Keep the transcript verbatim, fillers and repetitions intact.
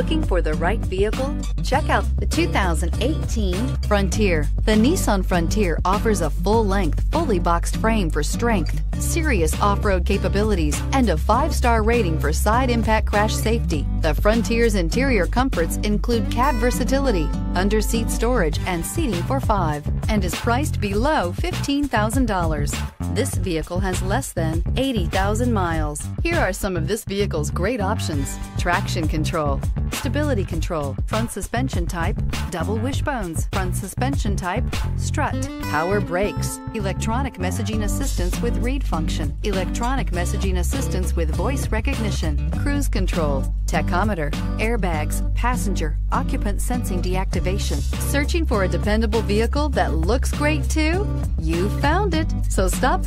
Looking for the right vehicle? Check out the two thousand eighteen Frontier. The Nissan Frontier offers a full-length, fully boxed frame for strength, serious off-road capabilities, and a five-star rating for side impact crash safety. The Frontier's interior comforts include cab versatility, under-seat storage, and seating for five, and is priced below fifteen thousand dollars. This vehicle has less than eighty thousand miles. Here are some of this vehicle's great options: traction control, stability control, front suspension type, double wishbones, front suspension type, strut, power brakes, electronic messaging assistance with read function, electronic messaging assistance with voice recognition, cruise control, tachometer, airbags, passenger, occupant sensing deactivation. Searching for a dependable vehicle that looks great too? You found it, so stop